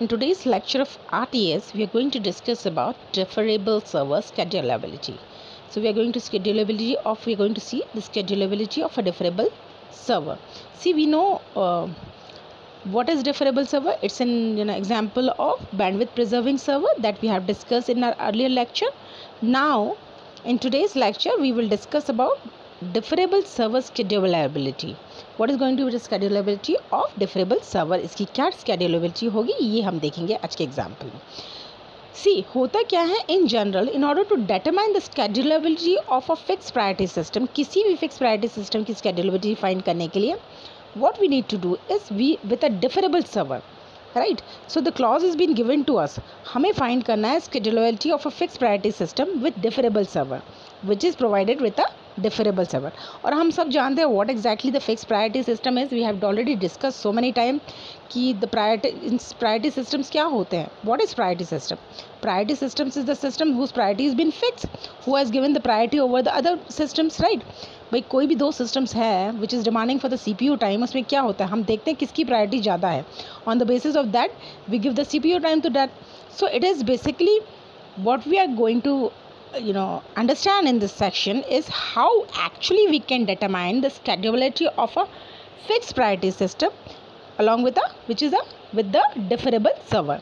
In today's lecture of RTS, we are going to discuss about deferrable server schedulability. So we are going to see the schedulability of a deferrable server. See, we know what is deferrable server. It's an example of bandwidth preserving server that we have discussed in our earlier lecture. Now, in today's lecture, we will discuss about deferrable server schedulability. What is going to be the schedulability of deferrable server? इसकी क्या schedulability होगी, ये हम देखेंगे आज के example में. See, होता क्या है in general, in order to determine the schedulability of a fixed priority system, किसी भी fixed priority system की schedulability find करने के लिए what we need to do is with a deferrable server. Right, so the clause has been given to us. हमें find करना है schedulability of a fixed priority system with deferrable server, which is provided with a deferrable server. और हम सब जानते हैं what exactly the fixed priority system is. We have already discussed so many time कि the priority systems क्या होते हैं. What is priority system? Priority systems is the system whose priority has been fixed, who has given the priority over the other systems. Right, भाई कोई भी दो systems है which is demanding for the CPU time, उसमें क्या होता है, हम देखते हैं किसकी priority ज़्यादा है. On the basis of that we give the CPU time to that. So it is basically what we are going to understand in this section is how actually we can determine the schedulability of a fixed priority system along with the deferrable server.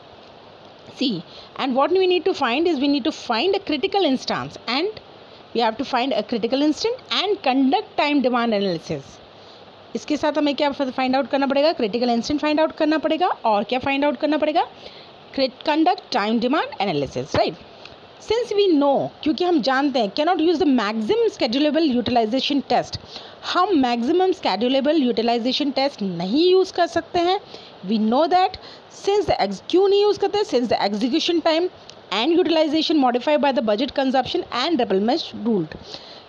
See, and what we need to find is we need to find a critical instance, and we have to find a critical instant and conduct time demand analysis. इसके साथ हमें क्या find out करना पड़ेगा, critical instant find out करना पड़ेगा, और क्या फाइंड आउट करना पड़ेगा, conduct time demand analysis. Right, since we know, क्योंकि हम जानते हैं cannot use the maximum schedulable utilization test, हम मैक्सिमम स्केड्यूलेबल यूटिलाइजेशन टेस्ट नहीं यूज़ कर सकते हैं. वी नो दैट सिंस क्यों नहीं यूज़ करते, since the execution time and utilization modified by the budget consumption and replenishment ruled.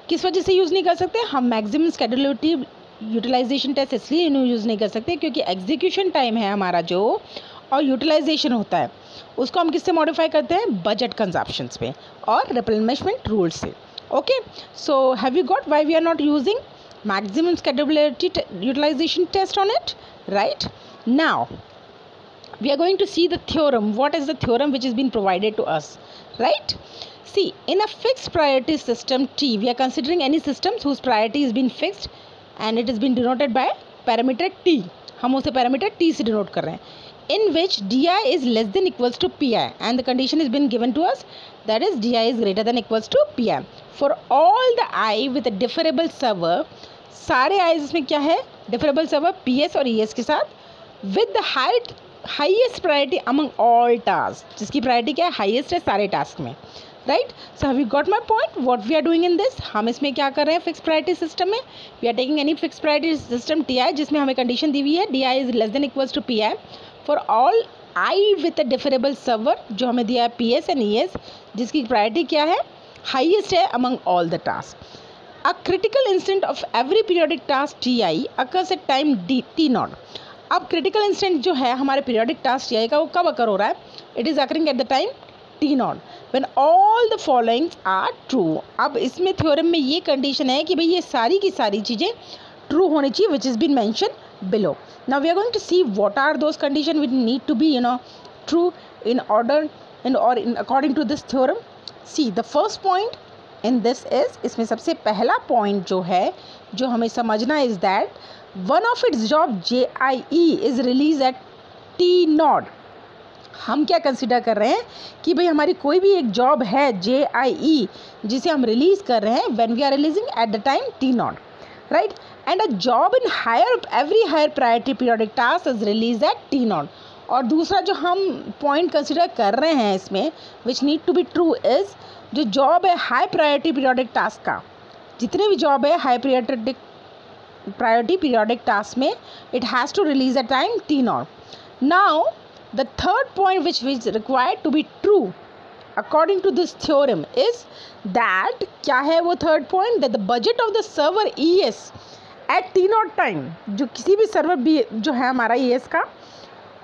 किस वजह से यूज़ नहीं कर सकते हम मैक्सिमम स्केड्यूलेबिलिटी यूटिलाइजेशन टेस्ट? इसलिए यूज़ नहीं कर सकते क्योंकि एग्जीक्यूशन टाइम है हमारा जो, और यूटिलाइजेशन होता है उसको हम किससे मॉडिफाई करते हैं, बजट कंजम्पशन पे और रिप्लेनिशमेंट रूल से. Okay, so have you got why we are not using maximum schedulability utilisation test on it? Right, now we are going to see the theorem. What is the theorem which has been provided to us? Right, see, in a fixed priority system T, we are considering any systems whose priority has been fixed and it has been denoted by parameter T. हम उसे parameter T से denote कर रहे हैं, in which DI is less than equals to PI and the condition has been given to us, that is DI is greater than equals to PI for all the I with a deferrable server. सारे I इसमें क्या है, deferrable server PS और ES के साथ, with the highest priority among all tasks. जिसकी priority क्या है, हाइएस्ट है सारे टास्क में. Right, so have you got my point, what we are doing in this? हम इसमें क्या कर रहे हैं, फिक्स प्रायोरिटी सिस्टम में we are taking any fix priority system T I, जिसमें हमें कंडीशन दी हुई है D I is less than equals to P I for all I with a deferrable server, जो हमें दिया है P S and E S, जिसकी प्रायोरिटी क्या है, हाइएस्ट है among all the tasks. A critical instant of every periodic task T I occurs at time T0. अब critical instant जो है हमारे पीरियडिक टास्क टी का, वो कब अकर हो रहा है, it is occurring at the time T0 when all the followings are true. अब इसमें थ्योरम में ये कंडीशन है कि भाई ये सारी की सारी चीज़ें ट्रू होनी चाहिए, which is been mention below. Now we are going to see what are those condition which need to be true in order in or in according to this theorem. See, the first point in this is, इसमें सबसे पहला पॉइंट जो है जो हमें समझना is that one of its job JIE is release at T0. हम क्या कंसिडर कर रहे हैं कि भाई हमारी कोई भी एक जॉब है JIE जिसे हम रिलीज़ कर रहे हैं when we are releasing at the time T0. Right, and a job in every higher priority periodic task is release at T0. और दूसरा जो हम पॉइंट कंसिडर कर रहे हैं इसमें which need to be true is जो जॉब है हाई प्रायोरिटी पीरियडिक टास्क का, जितने भी जॉब है हाई प्रायोरिटी पीरियडिक टास्क में, it has to release at time T0. Now the third point which is required to be true according to this theorem is that, क्या है वो third point, that the budget of the server ES at T0 time, जो किसी भी server भी जो है हमारा ES का,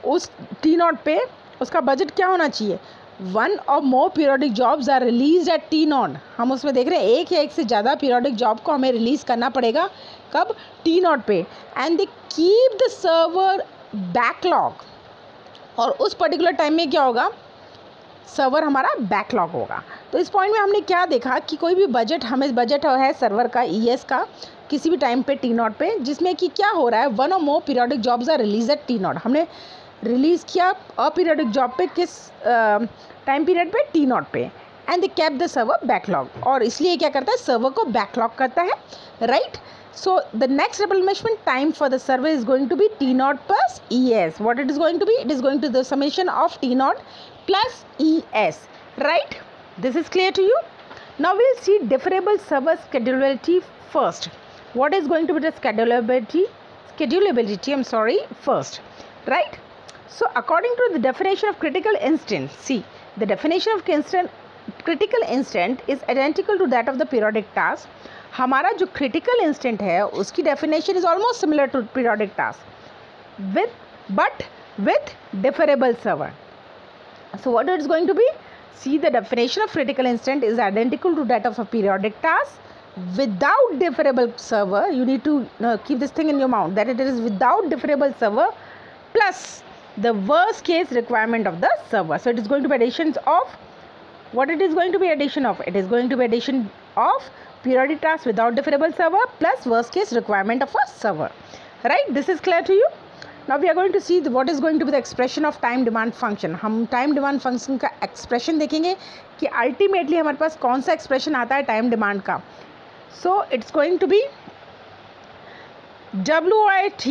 उस T0 पे उसका बजट क्या होना चाहिए, वन और more periodic jobs are release at T0. हम उसमें देख रहे हैं एक या एक से ज़्यादा पीरियडिक जॉब को हमें रिलीज़ करना पड़ेगा कब, T0 पे. And they keep the server backlog और उस पर्टिकुलर टाइम में क्या होगा, सर्वर हमारा बैकलॉग होगा। तो इस पॉइंट में हमने क्या देखा कि कोई भी बजट, हमें बजट है सर्वर का ES का किसी भी टाइम पे T0 पे, जिसमें कि क्या हो रहा है, वन और more periodic jobs are release at T0। हमने रिलीज़ किया अपीरियडिक जॉब पे, किस टाइम पीरियड पे, T0 पे, and they cap the server backlog. और इसलिए क्या करता है, सर्वर को बैकलॉग करता है, right. So the next replenishment time for the server is going to be T0 plus ES. What it is going to be? It is going to be the summation of T0 plus ES. Right? This is clear to you? Now we'll see deferrable server schedulability first. What is going to be the schedulability? Schedulability first. Right? So according to the definition of critical instant, see, the definition of critical instant is identical to that of the periodic task. हमारा जो critical instant है उसकी definition is almost similar to periodic task but with deferrable server. So what it is going to be, see the definition of critical instant is identical to that of a periodic task without deferrable server. You need to keep this thing in your mind that it is without deferrable server plus the worst case requirement of the server. So it is going to be addition of, what it is going to be addition of? It is going to be addition of periodic task without deferrable server plus worst case requirement of a server, right? This is clear to you? Now we are going to see what is going to be the expression of time demand function. हम time demand function का expression देखेंगे कि ultimately हमारे पास कौन सा expression आता है time demand का। So it's going to be WIT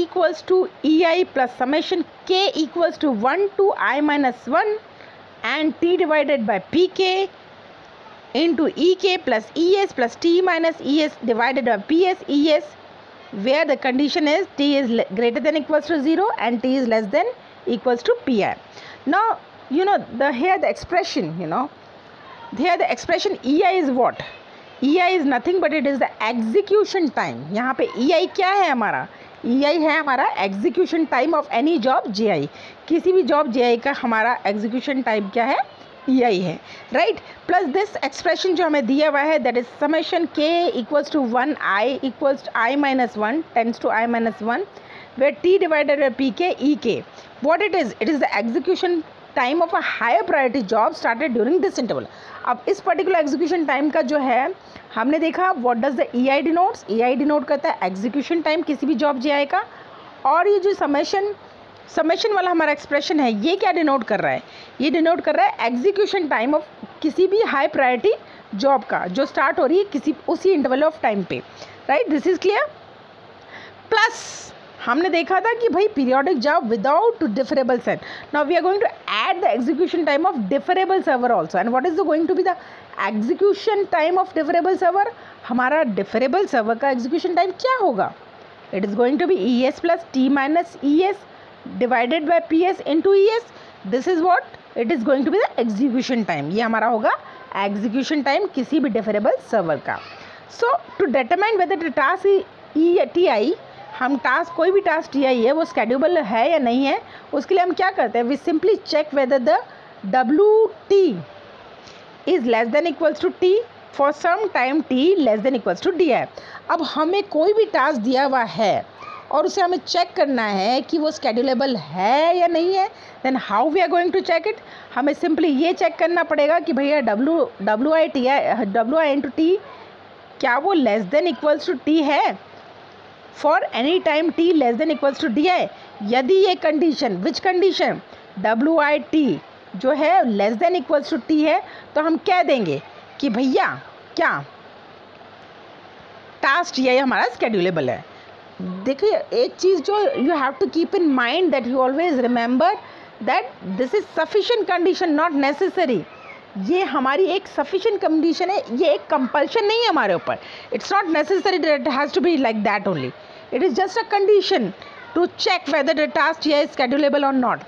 equals to EI plus summation K equals to 1 to I minus 1 and T divided by PK into EK plus ES plus T minus ES divided by PS ES, where the condition is T is greater than equals to 0 and T is less than equals to PI. Now, you know, here the expression EI is what? EI is nothing but it is the execution time. यहाँ पे EI क्या है हमारा? EI है हमारा execution time of any job JI. किसी भी job JI का हमारा एग्जीक्यूशन टाइम क्या है, EI है, राइट। प्लस दिस एक्सप्रेशन जो हमें दिया हुआ है that is summation K equals to 1i equals to I minus 1 tends to I minus 1 where T divided by PK EK. What it is the execution time of a higher priority job started during this interval. अब इस particular execution time का जो है हमने देखा, what does the EI denotes? EI denote करता है execution time किसी भी जॉब JI का। और ये जो समेशन वाला हमारा एक्सप्रेशन है ये क्या डिनोट कर रहा है? ये डिनोट कर रहा है एग्जीक्यूशन टाइम ऑफ किसी भी हाई प्रायोरिटी जॉब का जो स्टार्ट हो रही है किसी उसी इंटरवल ऑफ टाइम पे, right. This is clear. Plus हमने देखा था कि भाई periodic job without deferrable set, now we are going to add the execution time of deferrable server also. And what is going to be the execution time of deferrable server? हमारा deferrable server का execution time क्या होगा? It is going to be ES plus T minus ES divided by PS into ES. This is what it is going to be the execution time. ये हमारा होगा execution time किसी भी deferrable server का। So to determine whether task TI, हम task, कोई भी task TI है वो स्केड्यूबल है या नहीं है, उसके लिए हम क्या करते हैं, we simply check whether the WT is less than equals to T for some time T less than equals to DI. अब हमें कोई भी टास्क दिया हुआ है और उसे हमें चेक करना है कि वो स्केड्यूलेबल है या नहीं है, then how we are going to check it? हमें सिंपली ये चेक करना पड़ेगा कि भैया WI इंटू T क्या वो less than equals to T है for any time T less than equals to DI. यदि ये कंडीशन, विच कंडीशन, WIT जो है less than equals to T है, तो हम कह देंगे कि भैया क्या टास्क TI हमारा स्केड्यूलेबल है। देखिए एक चीज़ जो you have to keep in mind that you always remember that this is sufficient condition, not necessary. ये हमारी एक सफिशिएंट कंडीशन है, ये एक कंपल्शन नहीं है हमारे ऊपर। It's not necessary that it has to be like that only, it is just a condition to check whether the task TI is schedulable और not.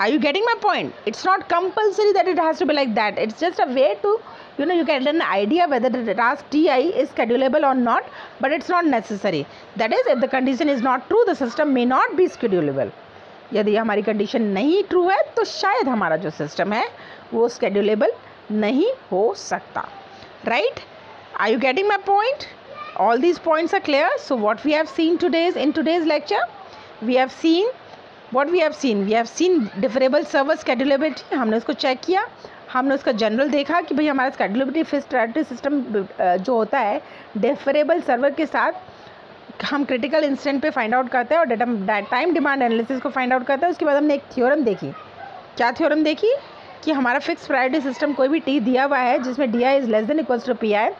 Are you getting my point? It's not compulsory that it has to be like that, it's just a way to you get an idea whether the task TI is schedulable or not, but it's not necessary. That is, if the condition is not true, the system may not be schedulable. यदि हमारी condition नहीं true है तो शायद हमारा जो system है वो स्केड्यूलेबल नहीं हो सकता, right. Are you getting my point? All these points are clear. So what we have seen today's in today's lecture, we have seen what we have seen deferrable server schedulability, हमने उसको check किया, हमने उसका general देखा कि भाई हमारा स्केड्यूलेबिलिटी fixed priority system जो होता है डिफरेबल सर्वर के साथ हम क्रिटिकल इंस्टेंट पे फाइंड आउट करते हैं और टाइम डिमांड एनालिसिस को फाइंड आउट करते हैं। उसके बाद हमने एक थ्योरम देखी, क्या थ्योरम देखी कि हमारा फिक्स्ड प्रायोरिटी सिस्टम कोई भी टी दिया हुआ है जिसमें D I is less than equals to P I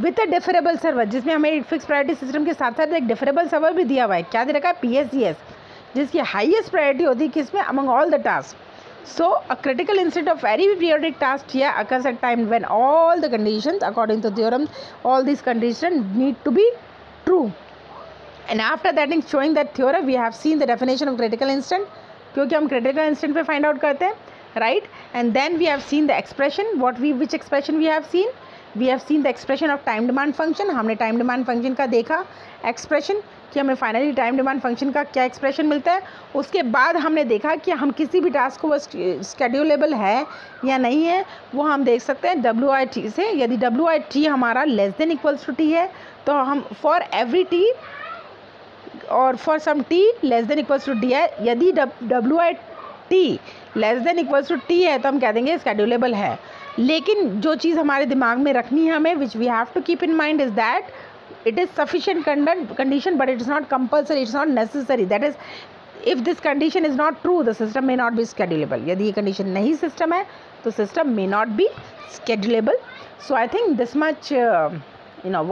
with a deferrable server, जिसमें हमें एक फिक्स प्रायोरिटी सिस्टम के साथ साथ एक डिफरेबल सर्वर भी दिया हुआ है। क्या दे रखा है? पी एस डी एस, जिसकी हाईएस्ट प्रायोरिटी होती है किसमें? Among all the task. So a critical instant of very periodic task या occurs at time when all the conditions according to theorem all this condition need to be true and after that in showing that theorem we have seen the definition of critical instant, क्योंकि हम critical instant पे find out करते हैं, right? And then we have seen the expression, what we which expression we have seen? We have seen the expression of time demand function, हमने time demand function का देखा expression कि हमें finally time demand function का क्या expression मिलता है। उसके बाद हमने देखा कि हम किसी भी टास्क को वो स्केड्यूलेबल है या नहीं है वो हम देख सकते हैं डब्ल्यू आई टी से। यदि डब्ल्यू आई टी हमारा less than equals to T है तो हम फॉर एवरी टी और for some T less than equals to D है, यदि W I T less than equals to T है तो हम कह देंगे स्केड्यूलेबल है। लेकिन जो चीज़ हमारे दिमाग में रखनी है हमें, which we have to keep in mind, is that it is sufficient condition but it is not compulsory, it is not necessary, that is if this condition is not true the system may not be schedulable. यदि ये condition नहीं system है तो system may not be schedulable. So I think this much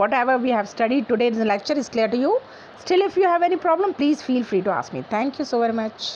whatever we have studied today in the lecture is clear to you. Still if you have any problem please feel free to ask me. Thank you so very much.